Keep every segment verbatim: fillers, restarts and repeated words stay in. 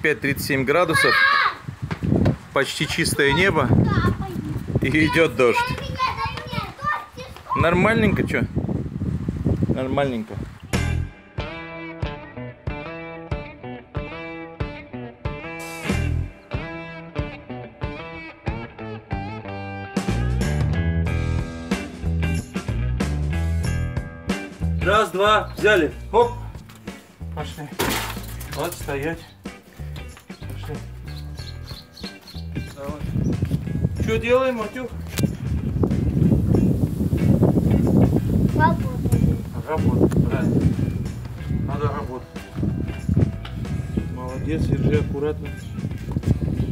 тридцать семь градусов, почти чистое небо и идет дождь. Нормальненько, что? Нормальненько. Раз, два, взяли. Оп. Пошли. Вот стоять. Что делаем, Матюх? Работаем. Работаем, правильно. Надо работать. Молодец, держи аккуратно.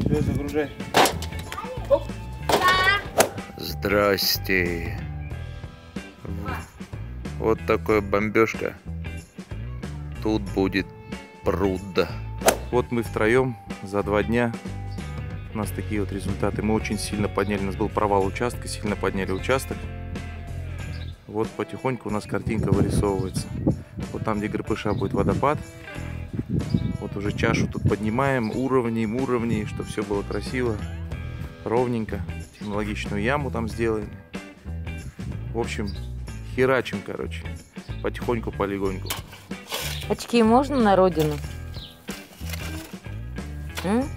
Все, загружай. Оп. Здрасте. Вот такая бомбежка. Тут будет пруда. Вот мы втроем за два дня. У нас такие вот результаты. Мы очень сильно подняли. У нас был провал участка, сильно подняли участок. Вот потихоньку у нас картинка вырисовывается. Вот там, где ГРПШ, будет водопад. Вот уже чашу тут поднимаем, уровни, уровни, чтобы все было красиво, ровненько. Технологичную яму там сделали. В общем, херачим, короче. Потихоньку, полегоньку. Очки можно на родину? М?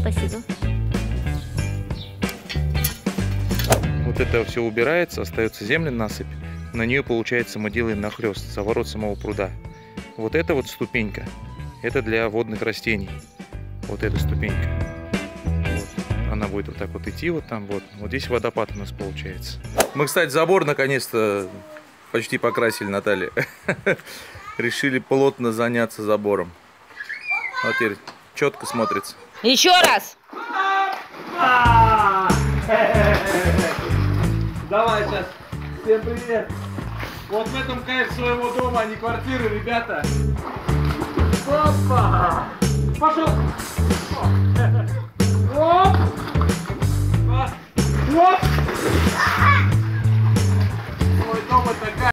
Спасибо. Вот это все убирается, остается земля насыпь. На нее, получается, мы делаем нахлест, заворот самого пруда. Вот эта вот ступенька, это для водных растений. Вот эта ступенька. Вот. Она будет вот так вот идти, вот там вот. Вот здесь водопад у нас получается. Мы, кстати, забор наконец-то почти покрасили, Наталья. Решили плотно заняться забором. Вот теперь четко смотрится. Еще раз. Давай сейчас. Всем привет. Вот в этом кайф своего дома, а не квартиры, ребята. Опа! Пошел.